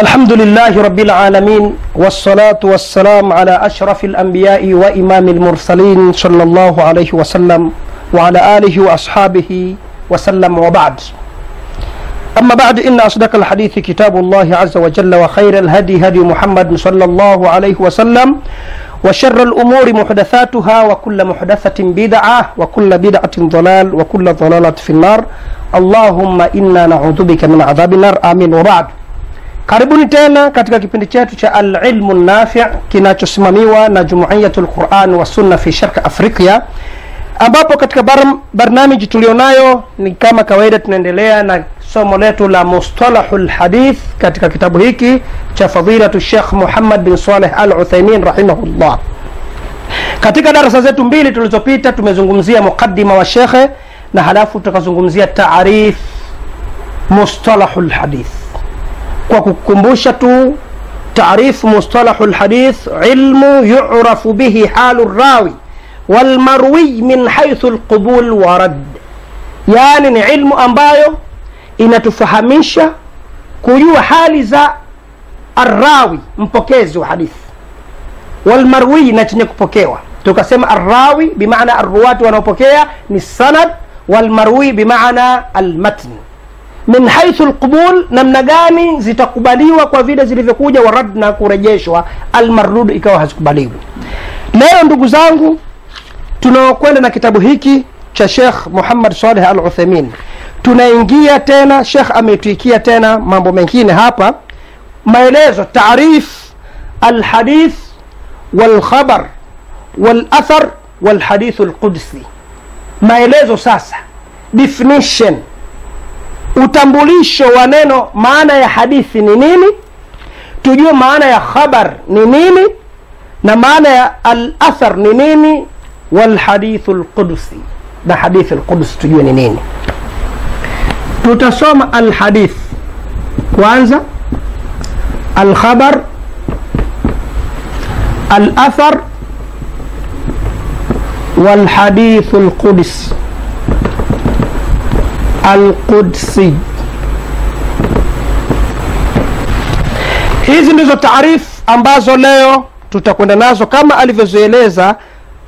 الحمد لله رب العالمين والصلاة والسلام على أشرف الأنبياء وإمام المرسلين صلى الله عليه وسلم وعلى آله وأصحابه وسلم وبعد أما بعد إن أصدق الحديث كتاب الله عز وجل وخير الهدي هدي محمد صلى الله عليه وسلم وشر الأمور محدثاتها وكل محدثة بدعة وكل بدعة ضلال وكل ضلالة في النار اللهم إنا نعوذ بك من عذاب النار آمين وبعد Karibuni tena katika kipindi chetu cha al-ilmu nafi' kinachosimamiwa na Jumuiyatul Qur'an wa Sunnah fi Sharq Afrika, ambapo katika barnamiji tulionayo ni kama kawaida tunaendelea na somo letu la mustalahul hadith katika kitabu hiki cha fadhilatu Sheikh Muhammad bin Saleh al-Uthaymin rahimahullah. Katika darasa zetu mbili tulizopita tumezungumzia mukaddima wa shekhe na halafu tukazungumzia taarif mustalahul hadith. Kwa kukumbusha tu, taarifu mustalahu alhadith ilmu yu'rafu bihi halu rawi wal marwi min haythu alqubul wa radd, yani ni ilmu ambayo inatufahamisha kujua hali za arrawi, mpokezi wa hadithi, wal marwi, na chenye kupokewa. Tukasema arrawi bimaana arruwatu wanaopokea ni sanad, wal marwi bimaana almatn. Min haythu alqubul, namna gani zitakubaliwa kwa vile zilivyokuja, wa rad, na kurejeshwa, almardud ikawa hazikubaliwi. Leo ndugu zangu tunaokwenda na kitabu hiki cha Sheikh Muhammad Saleh al-Uthaymin, tunaingia tena, Sheikh ametuikia tena mambo mengine hapa, maelezo taarif alhadith wal khabar wal athar wal hadith alqudsi, maelezo sasa, definition, utambulisho wa neno, maana ya hadithi ni nini, tujue maana ya khabar ni nini, na maana ya al-athar ni nini, wal hadithul qudsi, na hadithul qudsi tujue ni nini. Tutasoma al-hadith kwanza, al-khabar, al-athar, wal hadithul qudsi. Al-Qudsi. Hizi ndizo taarifu ambazo leo tutakwenda nazo kama alivyozieleza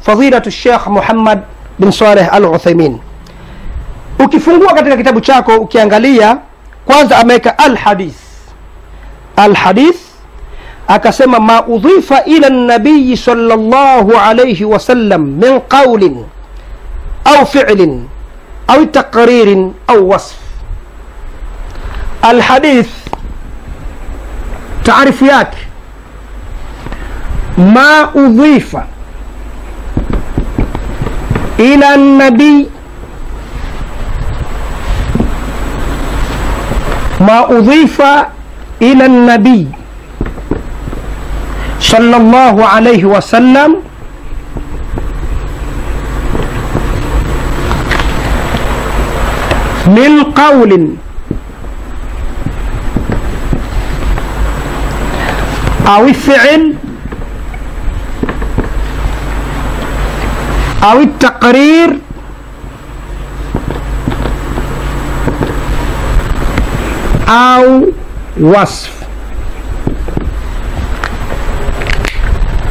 fadhilatu Sheikh Muhammad bin Saleh al-Uthaymin. Ukifungua katika kitabu chako ukiangalia, kwanza ameweka al-hadith. Al-hadith akasema maudhifa ila nabii sallallahu alayhi wasallam min qawlin au fi'lin أو تقرير أو وصف. الحديث تعريفيات: ما أضيف إلى النبي، ما أضيف إلى النبي صلى الله عليه وسلم من قول أو الفعل أو التقرير أو وصف.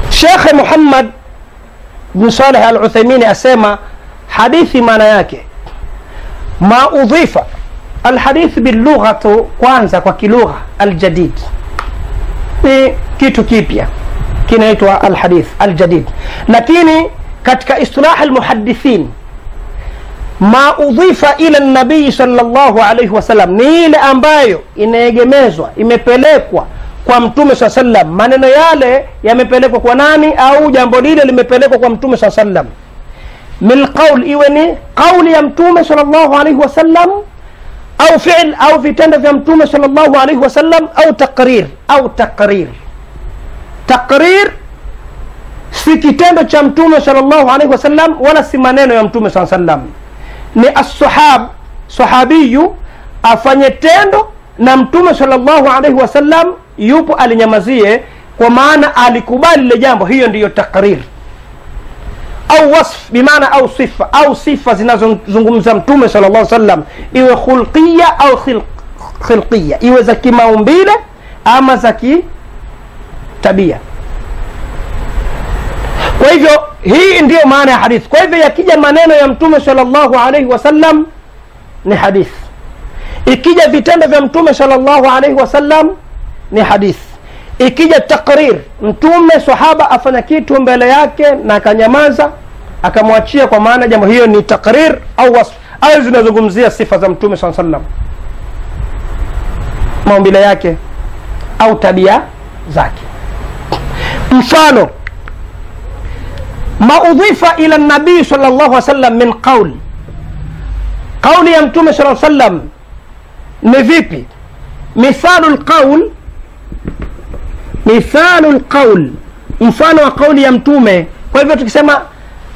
شيخ محمد بن صالح العثيمين أسمى حديث ما نياكي ما أضيف الحديث باللغة، kwanza kwa kilugha al-jadid ni kitu kipya kinaitwa al-hadith al-jadid, lakini katika istilah al-muhaddithin ma udhifa ila an-nabii sallallahu alayhi wasallam ni ile ambayo inaegemezwa, imepelekwa kwa mtume sallallahu alayhi wasallam. Maneno yale yamepelekwa kwa nani au jambo lile limepelekwa kwa mtume sallallahu alayhi wasallam. من قول إيواني قول يمتوم صلى الله عليه وسلم، أو فعل أو في تندف يمتوم صلى الله عليه وسلم، أو تقرير. أو تقرير، تقرير في كتابة يمتوم صلى الله عليه وسلم ولا سمانين يمتوم صلى الله عليه وسلم. ni الصحاب صحابيو afanyetendo na mtume صلى الله عليه وسلم yupo alinyamazie kwa maana alikubali ile jambo, hiyo ndiyo taqrir. Au wasf bimaana au sifa, au sifa zinazozungumza mtume sallallahu alaihi wasallam, iwe khulqiyya au khilqiyya, iwe za kimaumbile ama za kitabia. Kwa hivyo hii ndiyo maana ya hadithi. Kwa hivyo yakija maneno ya Mtume sallallahu alaihi wasallam ni hadithi, ikija vitendo vya Mtume sallallahu alaihi wasallam ni hadithi, ikija takrir, Mtume sahaba afanya kitu mbele yake na akanyamaza akamwachia, kwa maana jambo hiyo ni takrir au wasf, au zinazungumzia sifa za Mtume sallallahu alaihi wasallam, maumbile yake au tabia zake. Mfano maudhifa ila nabii sallallahu alaihi wasallam min qaul, kauli ya Mtume sallallahu alaihi wasallam ni vipi? Mithalul qaul, mithalul qaul, mfano wa kauli ya Mtume. Kwa hivyo tukisema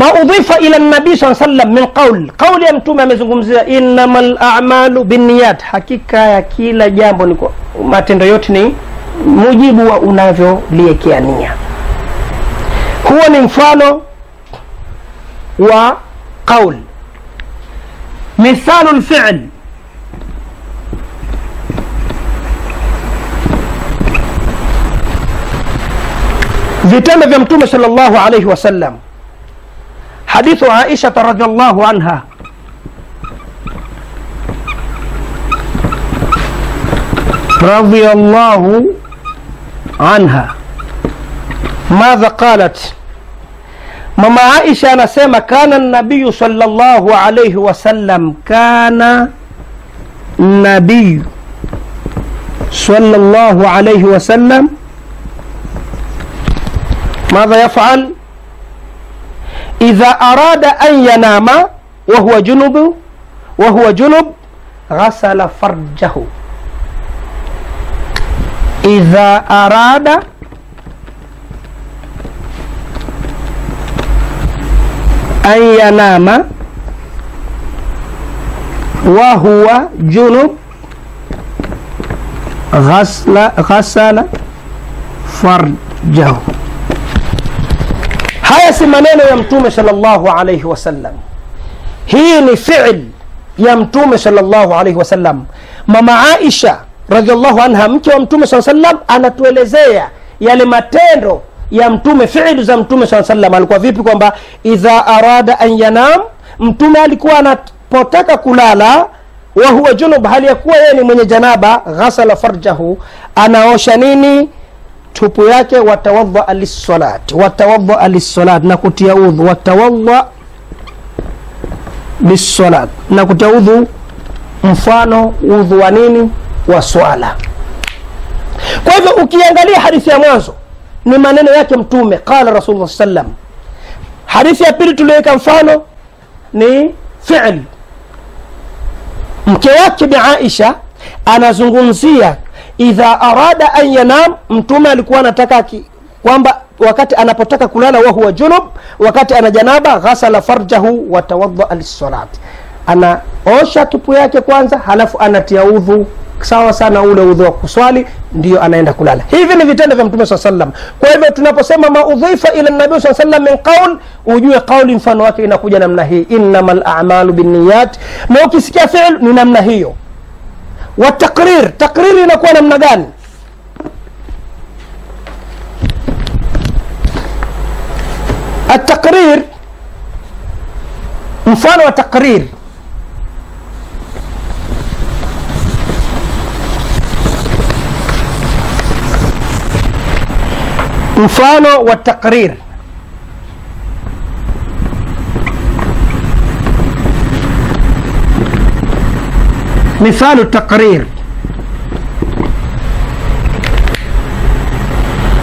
ما أضيف إلى النبي صلى الله عليه وسلم من قول، قول يمتوم يمزغمزيا إنما الأعمال بالنيات، حقيقة يا كلا جambo نكو ما تندو يوتني mujibu wa unavyoliwekea nia. Huo ni mfano wa qaul. Mithalu al-fi'l, vitendo vya Mtume sallallahu alayhi wasallam. حديث عائشة رضي الله عنها رضي الله عنها، ماذا قالت؟ ماما عائشة أنا سيما كان النبي صلى الله عليه وسلم، كان النبي صلى الله عليه وسلم ماذا يفعل؟ إذا أراد أن ينام وهو جنب غسل فرجه، إذا أراد أن ينام وهو جنب غسل فرجه. Haya si maneno ya Mtume sallallahu alayhi wa sallam, hii ni fi'il ya Mtume sallallahu alayhi wa sallam. Mama Aisha radhiallahu anha, mke wa Mtume sallallahu alayhi wa sallam, anatuelezea yale matendo ya Mtume, fi'ilu za Mtume sallallahu alayhi wa sallam. Alikuwa vipi? Kwamba idha arada an yanam, Mtume alikuwa anapotaka kulala, wa huwa junub, hali ya kuwa yeye ni mwenye janaba, ghasala farjahu, anaosha nini? Tupu yake. Watawadhaa lissalati, watawadhaa lissalati, na kutia udhu. Watawadhaa lissalati, na kutia udhu, mfano udhu wa nini? Wa swala. Kwa hivyo ukiangalia hadithi ya mwanzo ni maneno yake Mtume, qala rasulullah sallam. Hadithi ya pili tuliweka mfano ni fi'l, mke wake Bi Aisha anazungumzia idha arada an yanam, Mtume alikuwa anataka kwamba wakati anapotaka kulala, wa huwa junub, wakati ana janaba, ghasala farjahu wa tawadda lis-salat, anaosha kipu yake kwanza, halafu anatia udhu sawa sana ule udhu wa kuswali, ndio anaenda kulala. Hivi ni vitendo vya Mtume sallallahu alaihi wasallam. Kwa hivyo tunaposema maudhifa ila nabii sallallahu alaihi wasallam min qaul, ujue qauli mfano wake inakuja namna hii, innamal a'malu binniyat. Na ukisikia fi'l ni namna hiyo. Wa taqrir, taqrir inakuwa namna gani? At-taqrir, mfano wa taqrir مثال التقرير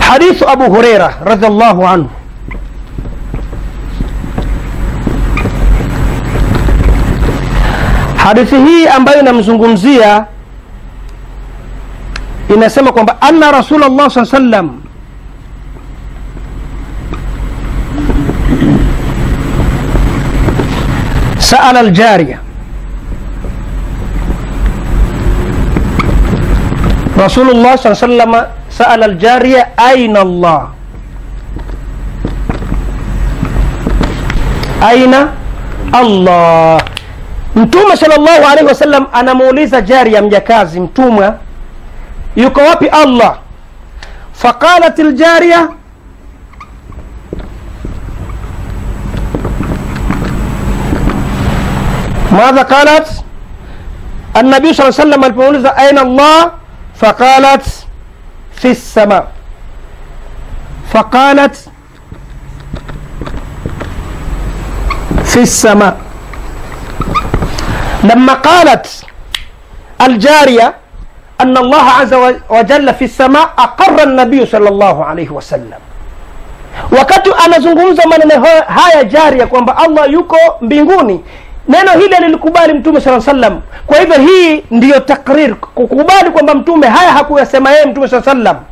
حديث أبو هريرة رضي الله عنه حديثه أنبأ نمزنجمزية إن سمكم أن رسول الله صلى الله عليه وسلم سأل الجارية. رسول الله صلى الله عليه وسلم سأل الجارية أين الله؟ أين الله؟ Mtume sallallahu alaihi wasallam anamuuliza jaria mjakazi mtume yuko wapi Allah? Faqalat aljariya ماذا قالت؟ النبي صلى الله عليه وسلم alimuuliza أين الله؟ فقالت في السماء. فقالت في السماء. لما قالت الجارية أن الله عز وجل في السماء أقر النبي صلى الله عليه وسلم. Wakati anazungumza maneno haya jaria kwamba Allah yuko mbinguni, neno hili lilikubali mtume sallallahu alaihi wasallam. Kwa hivyo hii ndiyo takrir, kukubali kwamba mtume haya hakuyasema yeye mtume sallallahu alaihi wasallam,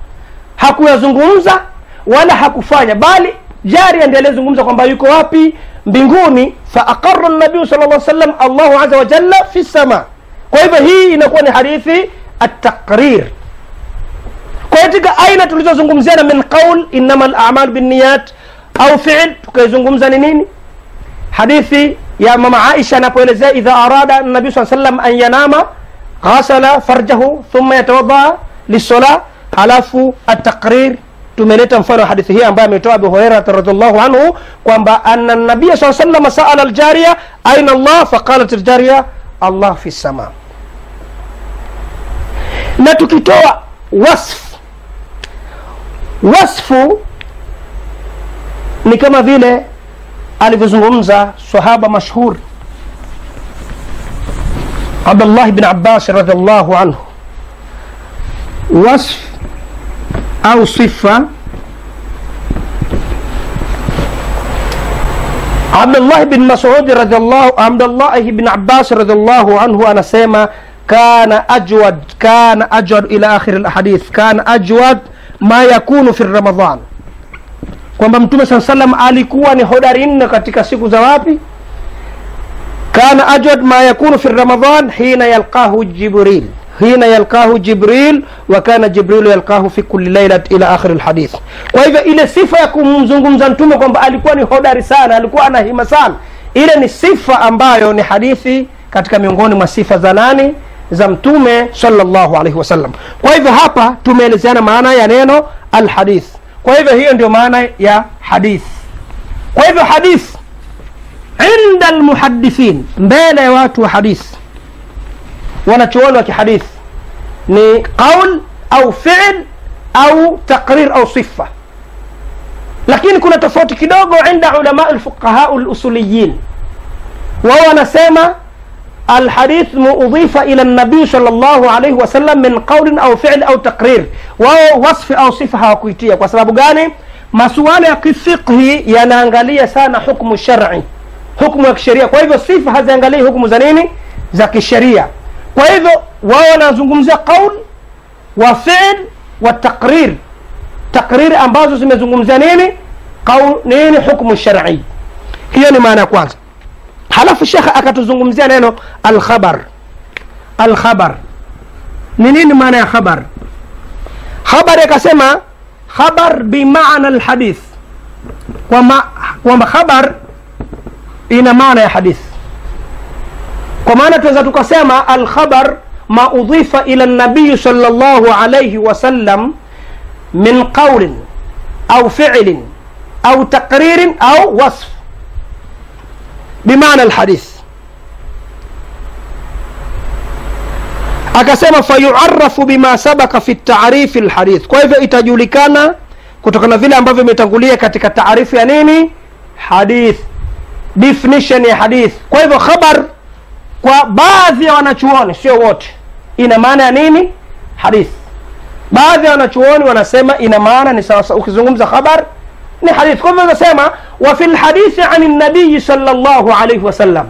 hakuyazungumza wala hakufanya, bali jaria ndiye alizungumza kwamba yuko wapi? Mbinguni. Fa aqarra an-nabiy sallallahu alayhi wasallam Allahu azza wa jalla fi as-sama. Kwa hivyo hii inakuwa ni hadithi at-taqrir. Kwa katika aina tulizozungumzia na min qaul innamal a'mal binniyat au fi'l, tukaizungumza ni nini? Hadithi ya mama Aisha anapoelezea idha arada an-nabiy sallallahu alayhi wasallam an yanama ghasala farjahu thumma yatawadda lis-salah. Alafu at-taqrir tumeleta mfano hadithi hii ambayo ametoa Abu Hurairah radhiallahu anhu kwamba anna an-nabiy sallallahu alayhi wasallam sa'ala al-jariya ayna Allah faqalat al-jariya Allah fi as-sama. Na tukitoa wasfu ni kama vile alivyozungumza sahaba mashhur Abdullah bin Abbas radhiallahu anhu, wasf أو صفة. عبد الله بن مسعود رضي الله عبد الله بن عباس رضي الله عنه أنا سيما كان أجود إلى آخر الحديث. كان أجود ما يكون في رمضان. kwamba Mtume sallam alikuwa ni hodari nne katika siku za wapi? كان أجود ما يكون في رمضان hina yalqahu Jibril wa kana Jibril yalqahu fi kulli laylat ila akhir alhadith. Kwa hivyo ile sifa ya kumzungumza mtume kwamba alikuwa ni hodari sana, alikuwa ana hima sana, ile ni sifa ambayo ni hadithi katika miongoni mwa sifa za nani, za mtume sallallahu alaihi wasallam. Kwa hivyo hapa tumeelezeana maana ya neno alhadith. Kwa hivyo hiyo ndio maana ya hadith. Kwa hivyo hadith inda almuhaddithin, mbele ya watu wa hadith, wanachuoni wa kihadith, ni qaul au fi'l au taqrir au sifa. Lakini kuna tofauti kidogo inda ulama al-fuqaha al-usuliyin. Wao wanasema al-hadith muudhifa ila an-nabi sallallahu alayhi wasallam min qaul au fi'l au taqrir. Wao wasfi au sifa hawakuitia. Kwa sababu gani? Masuala ya kifiqhi yanaangalia sana hukumu shar'i, hukumu ya kisheria. Kwa hivyo sifa haziangalii hukumu za nini, za kisheria. Kwa hivyo wao wanazungumzia qaul wa fi'l wa taqrir, taqrir ambazo zimezungumzia nini, qaul nini, hukumu shar'i. Hiyo ni maana ya kwanza. Halafu shekha akatuzungumzia neno al-khabar. Al-khabar ni nini maana ya khabar? Khabar akasema khabar bi maana al-hadith, kwamba khabar ina maana ya hadith. Kwa maana tuweza tukasema al-khabar ma udhifa ila an-nabiy sallallahu alayhi wasallam min qawlin au fi'lin au taqririn au wasf bimaana al-hadith. Akasema fayu'arrafu bima sabaka fi at-ta'rif al-hadith. Kwa hivyo itajulikana kutokana vile ambavyo imetangulia katika taarifu ya nini, hadith, definition ya hadith. Kwa hivyo khabar kwa baadhi ya wanachuoni, sio wote, ina maana ya nini, hadith. Baadhi ya wanachuoni wanasema ina maana ni sawa sawa, ukizungumza khabar ni hadith. Kwa hivyo wanasema wa fil hadithi an an-nabiy sallallahu alayhi wasallam,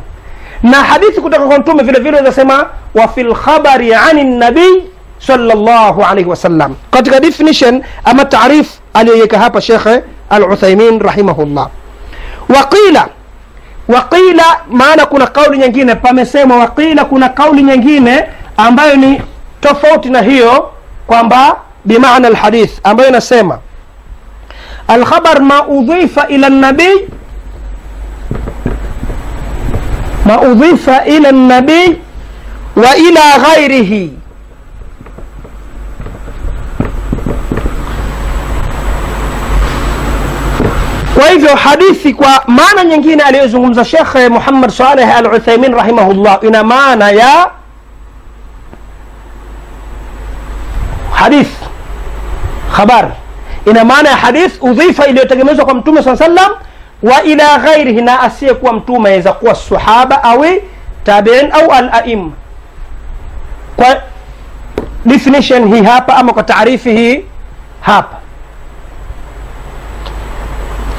na hadithi kutoka kwa mtume vile vile wanasema wa fil khabari an an-nabiy sallallahu alayhi wasallam. Katika definition ama taarif aliyoweka hapa Sheikh al-Uthaymin rahimahullah, waqila Waqila, maana kuna kauli nyingine, pamesema waqila, kuna kauli nyingine ambayo ni tofauti na hiyo, kwamba bimaana alhadith ambayo inasema alkhabar ma udhifa ila nabii, ma udhifa ila nabii wa ila ghairihi, kwa hivyo hadithi kwa maana nyingine aliyozungumza Sheikh Muhammad Saleh al-Uthaymin rahimahullah ina maana ya hadith khabar, ina maana ya hadith udhifa iliyotegemezwa kwa mtume sallallahu alayhi wasallam wa ila ghairihi, na asiyekuwa mtume aweza kuwa sahaba au tabi'in au al-a'imma. Kwa definition hii hapa ama kwa taarifi hii hapa.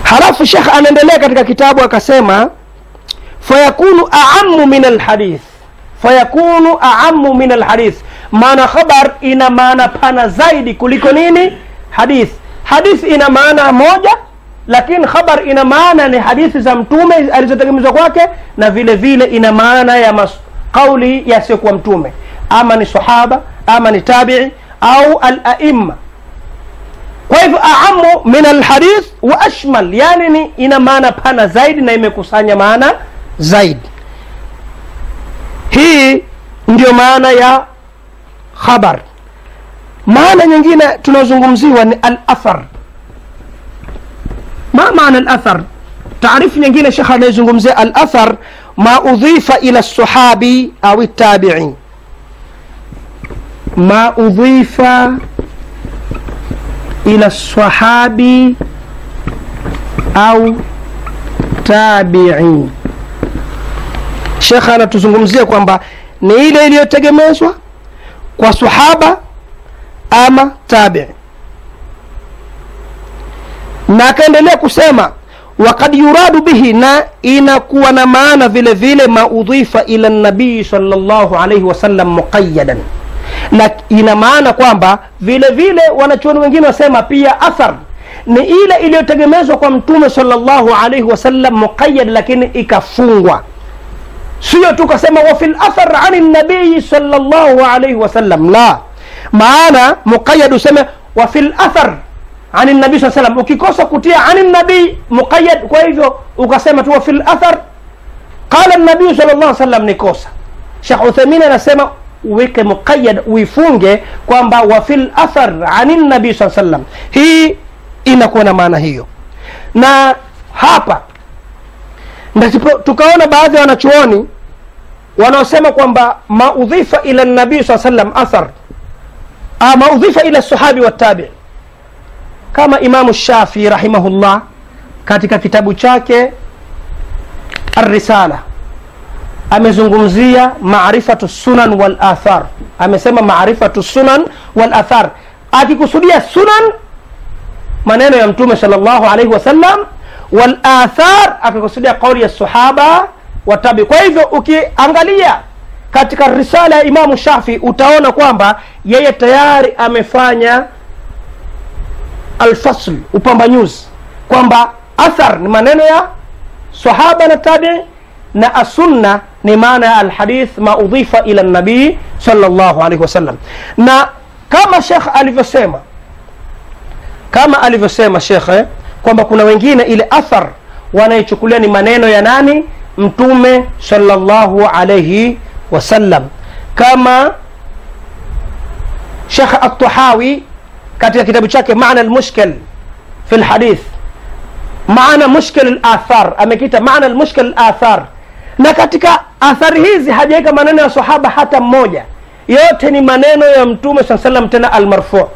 Halafu Sheikh anaendelea katika kitabu akasema fayakunu a'ammu min alhadith, fayakunu a'ammu min alhadith, maana khabar ina maana pana zaidi kuliko nini hadith. Hadith ina maana moja, lakini khabar ina maana ni hadithi za mtume alizotegemezwa kwake, na vile vile ina maana ya kauli yasiyokuwa mtume, ama ni sahaba ama ni tabi'i au al-a'imma. Kwa hivyo a'ammu min alhadith wa ashmal, yani ni ina maana pana zaidi na imekusanya maana zaidi. Hii ndio maana ya khabar. Maana nyingine tunazungumziwa ni al-athar. Ma maana al-athar? Taarifu nyingine Sheikh anazungumzia al-athar ma udhifa ila as-sahabi au at-tabi'in, ma udhifa إلى الصحابي أو تابعين. شيخ أنا تزنغمزيه kwamba ni ile iliyotegemezwa kwa sahaba ama tabi'i, na akaendelea kusema waqad yuradu bihi, na inakuwa na maana vile vile maudhifa ila nabii sallallahu alayhi wasallam muqayyadan, na ina maana kwamba vile vile wanachuoni wengine wasema pia athar ni ile iliyotegemezwa kwa mtume sallallahu alayhi wasallam muqayyad, lakini ikafungwa, sio tu kusema wa fil athar an nabii sallallahu alayhi wasallam. La, maana muqayyad useme wa fil athar an nabii sallam, ukikosa kutia an nabii muqayyad, kwa hivyo ukasema tu wa fil athar qala nabii sallallahu alayhi wasallam ni kosa. Sheikh Uthaymin anasema weke muqayyad, uifunge kwamba wa fil athar anin nabii sallallahu alayhi wasallam. Hii inakuwa na maana hiyo, na hapa ndipo tukaona baadhi ya wanachuoni wanaosema kwamba maudhifa ila nabii sallallahu alayhi wasallam athar, ama udhifa ila sahabi wa tabi'i, kama Imam Shafi'i rahimahullah katika kitabu chake Ar-Risala amezungumzia maarifatu sunan wal athar, amesema maarifatu sunan wal athar akikusudia sunan maneno ya mtume sallallahu alayhi wasallam, wal athar akikusudia kauli ya sahaba wa tabi. Kwa hivyo ukiangalia katika risala ya Imam Shafi utaona kwamba yeye tayari amefanya alfasl, upambanuzi, kwamba athar ni maneno ya sahaba na tabi, na as-sunnah ni maana ya al-hadith ma udhifa ila nabii sallallahu alayhi wasallam. Na kama Sheikh alivyosema, Sheikh kwamba kuna wengine ile athar wanaichukulia ni maneno ya nani, mtume sallallahu alayhi wasallam, kama Sheikh al-Tahawi katika kitabu chake Maana al-Mushkil fi al-hadith, Maana mushkil al-athar, amekita Maana al-Mushkil al-athar, na katika athari hizi hajaweka maneno ya sahaba hata mmoja, yote ni maneno ya mtume sallallahu alayhi wasallam, tena almarfu,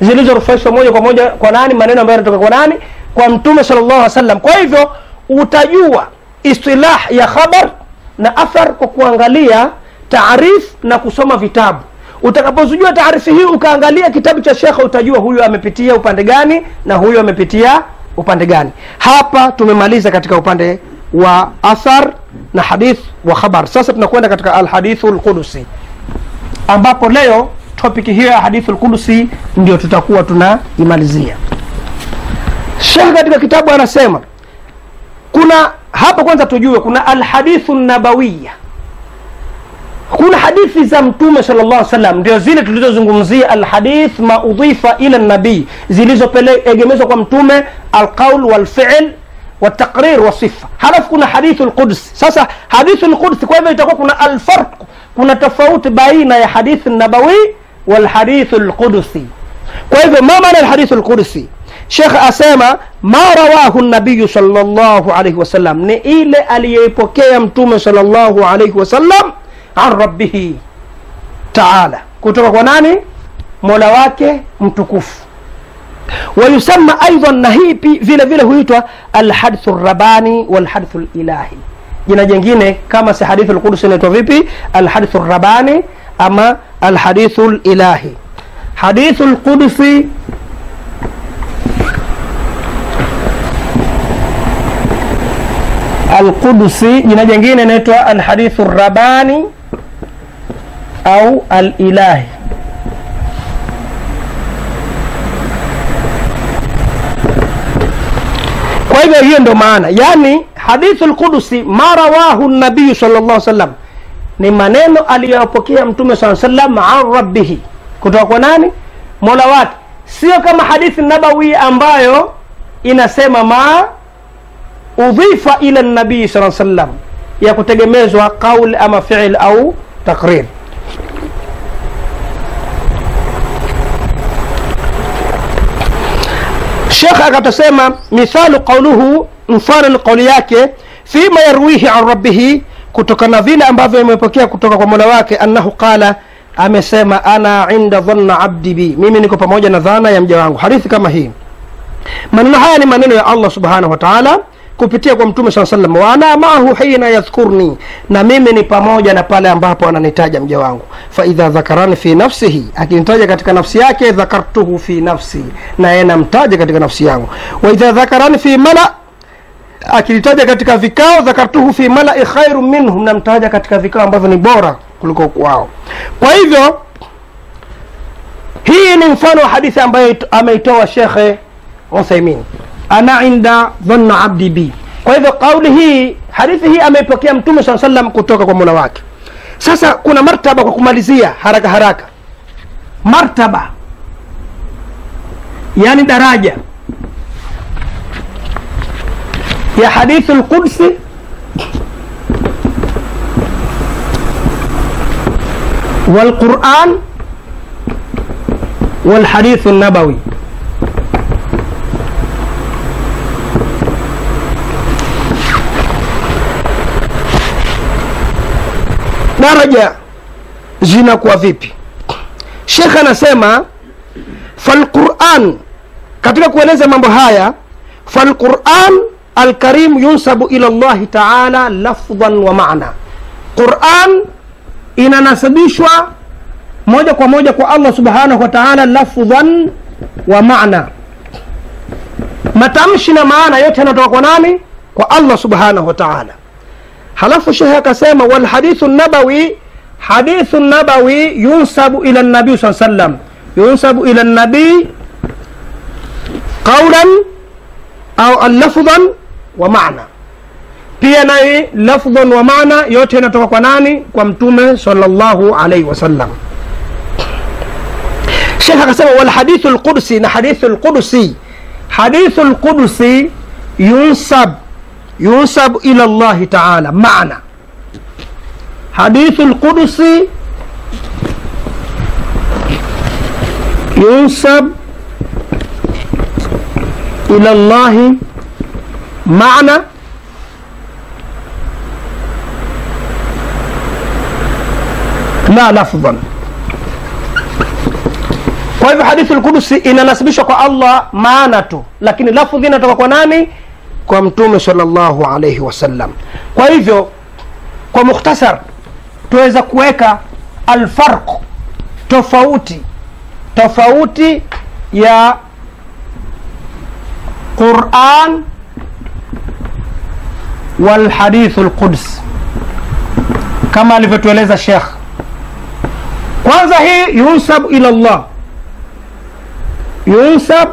zilizorufaishwa moja kwa moja kwa nani, maneno ambayo yanatoka kwa nani, kwa mtume sallallahu alayhi wasallam. Kwa hivyo utajua istilah ya khabar na athar kwa kuangalia taarif na kusoma vitabu. Utakapozijua taarifi hii ukaangalia kitabu cha Sheikh utajua huyu amepitia upande gani na huyu amepitia upande gani. Hapa tumemaliza katika upande wa athar na hadith wa khabar. Sasa tunakwenda katika al-hadithul qudusi, ambapo leo topic hiyo ya hadithul qudusi ndio tutakuwa tunaimalizia. Sheikh katika kitabu anasema kuna Hapo kwanza tujue kuna alhadithu nabawiya, kuna hadithi za Mtume sallallahu alaihi wasallam, ndio zile tulizozungumzia alhadith maudhifa ila nabii, zilizoegemezwa kwa Mtume, alqaul walfi'l والتقرير والصفة. halafu kuna hadithul Quds. Sasa hadithul Quds kwa hivyo itakuwa kuna alfarq, kuna tofauti baina ya hadith nabawi wal hadithul Qudsi. Kwa hivyo mama na hadithul Qudsi, Sheikh asema ma rawahu an-nabiy sallallahu alayhi wasallam, ni ile aliyepokea Mtume sallallahu alayhi wasallam an rabbih ta'ala, kutoka kwa nani? Mola wake mtukufu. ويسمى أيضا نهيبي vile vile huitwa الحدث الرباني والحدث الإلهي. jina jingine kama si hadithu al-Qudsi inaitwa vipi? Al-hadithu al-rabani ama al-hadithu al-ilahi. Hadithu al-Qudsi jina jingine inaitwa al-hadithu al-rabani au al-ilahi. Kwa hivyo hiyo ndio maana, yani hadithul Qudusi ma rawahu nabii sallallahu alaihi wasallam, ni maneno aliyopokea Mtume sallallahu alaihi wasallam an rabbih, kutoka kwa nani? Mola wake. Sio kama hadithi nabawi ambayo inasema ma udhifa ila nabii sallallahu alaihi wasallam, ya kutegemezwa qaul ama fi'l au taqrir. Sheikh akatasema mithalu qawluhu, mfano ni kauli yake, fima yarwihi an rabbihi, kutokana vile ambavyo amepokea kutoka kwa Mola wake, annahu qala, amesema ana inda dhanna abdi bi, mimi niko pamoja na dhana ya mja wangu. Hadithi kama hii, maneno haya ni maneno ya Allah subhanahu wa ta'ala kupitia kwa Mtume sallallahu alaihi wasallam, wa ana maahu hina yadhkurni, na mimi ni pamoja na pale ambapo ananitaja mja wangu. Fa idha dhakarani fi nafsihi, akinitaja katika nafsi yake, dhakartuhu fi nafsi, na yeye namtaja katika nafsi yangu. Wa idha dhakarani fi mala, akinitaja katika vikao, dhakartuhu fi mala khairun minhum, namtaja katika vikao ambavyo ni bora kuliko wao. Kwa hivyo hii ni mfano wa hadithi ambayo ameitoa Sheikh Uthaymin, ana inda dhanna abdi bi. Kwa hivyo kauli hii, hadithi hii ameipokea Mtume sallallahu alaihi wasallam kutoka kwa Mola wake. Sasa kuna martaba, kwa kumalizia haraka haraka, martaba yani daraja ya hadithul Qudsi wal Qur'an wal hadithun nabawi. Daraja zinakuwa vipi? Sheikh anasema falquran, katika kueleza mambo haya, falquran alkarim yunsabu ila Allah ta'ala lafdhan wa maana, Quran inanasibishwa moja kwa moja kwa Allah subhanahu wa ta'ala lafdhan wa maana, matamshi na maana yote yanatoka kwa nani? Kwa Allah subhanahu wa ta'ala. Halafu Sheikh akasema wal hadithu nabawi yunsabu ila nabii sallallahu alaihi wasallam, yunsabu ila nabii qawlan au lafdhan wa maana, pia naye lafdhan wa maana yote inatoka kwa nani? Kwa Mtume sallallahu alaihi wasallam. Sheikh akasema wal hadithu al-Qudsi, na hadithu al-Qudsi yunsabu ila Allah ta'ala maana, hadithu al-Qudsi yunsabu ila Allah maana, la lafdhan. Kwa hivyo hadithu al-Qudsi inanasibishwa kwa Allah maana tu, lakini lafdhi inatoka kwa nani? kwa Mtume sallallahu alayhi wasallam. Kwa hivyo kwa mukhtasar tuweza kuweka alfarq, tofauti ya Qur'an wal hadith al-Quds kama alivyotueleza Sheikh. Kwanza hii yunsabu ila Allah, ينسب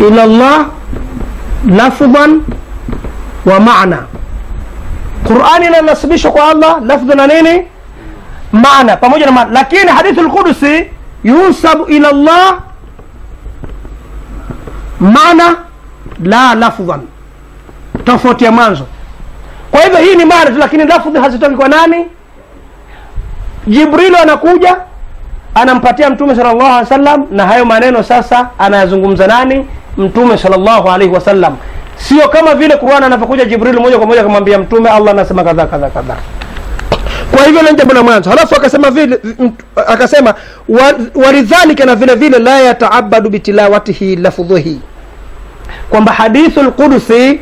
إلى الله لفظا ومعنى. قرآننا nasibisha kwa Allah lafdhi na nini, maana pamoja na maana. Lakini hadithi al-Qudsi yunsabu ila Allah maana la lafdhan, tofauti ya mwanzo. Kwa hivyo hii ni maana tu, lakini lafdhi hazitoki kwa nani? Jibril anakuja anampatia Mtume sallallahu alaihi wasallam, na hayo maneno sasa anayazungumza nani? Mtume sallallahu alaihi wasallam. Sio kama vile Qur'an anapokuja Jibril moja kwa moja kumwambia Mtume Allah anasema kadha kadha kadha. Kwa hivyo ndio jambo la mwanzo. Halafu akasema vile, akasema walidhalika, na vile vile la yataabadu bitilawatihi lafdhihi, kwamba hadithul qudsi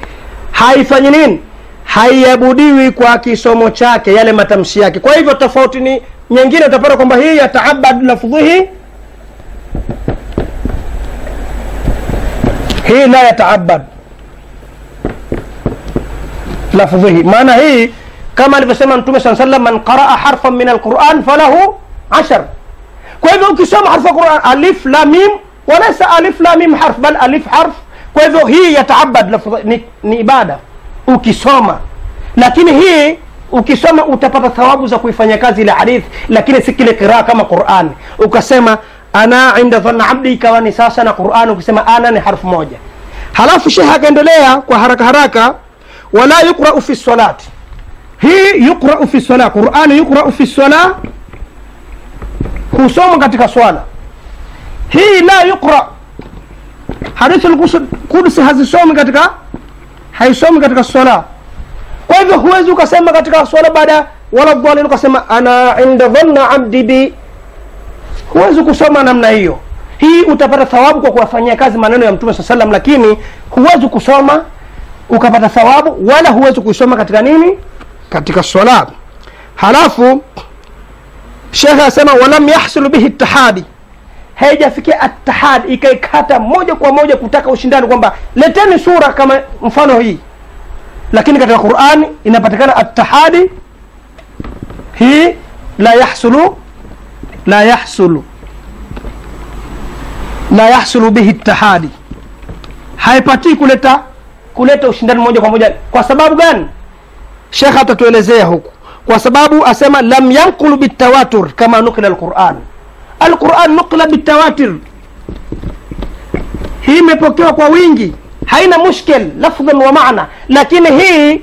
haifanyi nini, haiabudiwi kwa kisomo chake, yale matamshi yake. Kwa hivyo tofauti ni nyingine, utapata kwamba hii yataabadu lafdhihi, hii la yataabadu لفظه. معنى هي كما alivyosema Mtume sallallahu alayhi wasallam, man qaraa harfan min alquran falahu 10. kwa hivyo ukisoma harfu ya Qur'an alif lam mim, walaysa alif lam mim harf bal alif harf. kwa hivyo hii yataabad ni ibada ukisoma, lakini hii ukisoma utapata thawabu za kuifanya kazi ile hadith, lakini si kile qiraa kama Qur'an. Ukasema ana inda dhanna abdi, ikawa ni sasa na Qur'an ukisema ana ni harfu moja. Halafu sheha kaendelea kwa haraka haraka, ولا يقرأ في الصلاة. هي يقرأ في الصلاة، قرآن يقرأ في الصلاة، kusoma katika swala. Hii la yuqra, hadithi al-Qudsi hazisomi katika, haisomi katika swala. Kwa hivyo huwezi ukasema katika swala baada wala dhalil ukasema ana inda dhanna abdi bi, huwezi kusoma namna hiyo. Hii utapata thawabu kwa kuwafanyia kazi maneno ya Mtume sallallahu alaihi wasallam, lakini huwezi kusoma ukapata thawabu, wala huwezi kusoma katika nini, katika swala. Halafu shekha asema walam yahsul bihi at-tahadi, haijafikia at-tahadi ikaikata moja kwa moja kutaka ushindani, kwamba leteni sura kama mfano hii. Lakini katika Qur'ani inapatikana at-tahadi, hii la yahsulu, la yahsulu, la yahsulu bihi at-tahadi, haipati kuleta ushindani moja kwa moja. Kwa sababu gani? Sheikh atatuelezea huku. Kwa sababu asema lam yanqulu bitawatur kama nukila al-Qur'an. Al-Qur'an nukila bitawatir, hii imepokewa kwa wingi, haina mushkil lafdhan wa maana. Lakini hii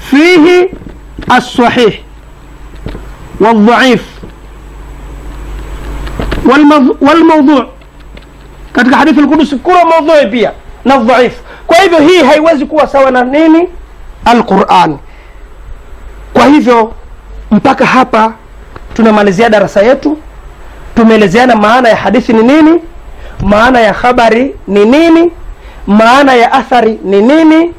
fihi as-sahih wal-dha'if wal-mawdu', katika hadithi al-Qudsi kuna mada pia na dhaif. Kwa hivyo hii haiwezi kuwa sawa na nini, al-Qur'an. Kwa hivyo mpaka hapa tunamalizia darasa yetu. Tumeelezeana maana ya hadithi ni nini, maana ya habari ni nini, maana ya athari ni nini,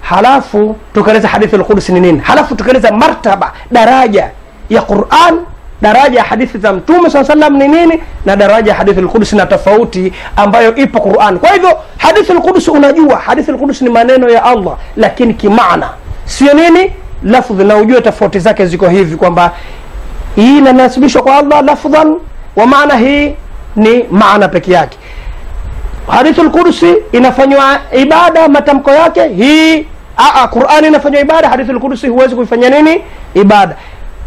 halafu tukaeleza hadithi al-Qudsi ni nini, halafu tukaeleza martaba, daraja ya Qur'an, daraja ya hadithi za Mtume sallallahu alayhi wasallam ni nini, na daraja ya hadithi al-Qudsi na tofauti ambayo ipo Qur'an. Kwa hivyo hadithi al-Qudsi, unajua hadithi al-Qudsi ni maneno ya Allah, lakini kimaana sio nini, lafdhi. Na ujue tofauti zake ziko hivi, kwamba hii inanasibishwa kwa Allah lafdhan wa maana, hii ni maana peke yake. Hadithi al-Qudsi inafanywa ibada matamko yake, hii Qur'an inafanywa ibada. Hadithi al-Qudsi huwezi kuifanya nini, ibada.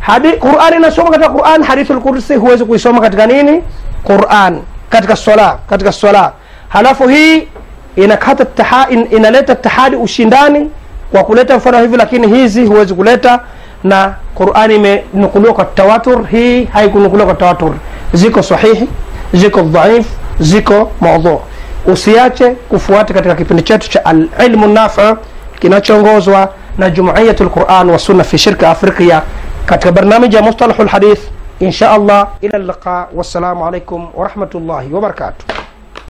Hadi Qur'an inasoma katika Qur'an, hadithul Qudsi huwezi kuisoma katika nini, Qur'an, katika swala, katika swala. Halafu hii inakata inaleta tahadi, ushindani kwa kuleta mfano hivi, lakini hizi huwezi kuleta. Na Qur'an imenukuliwa kwa tawatur, hii haikunukuliwa kwa tawatur. Ziko sahihi, ziko dhaif, ziko maudhu. Usiache kufuata katika kipindi chetu cha al-ilmu nafa kinachoongozwa na Jum'iyyatul Qur'an wa Sunnah fi Shirka Afrika, katika barnamiji ya Mustalahul Hadith. Insha Allah, ila liqa, wassalamu alaikum wa rahmatullahi wa barakatuh.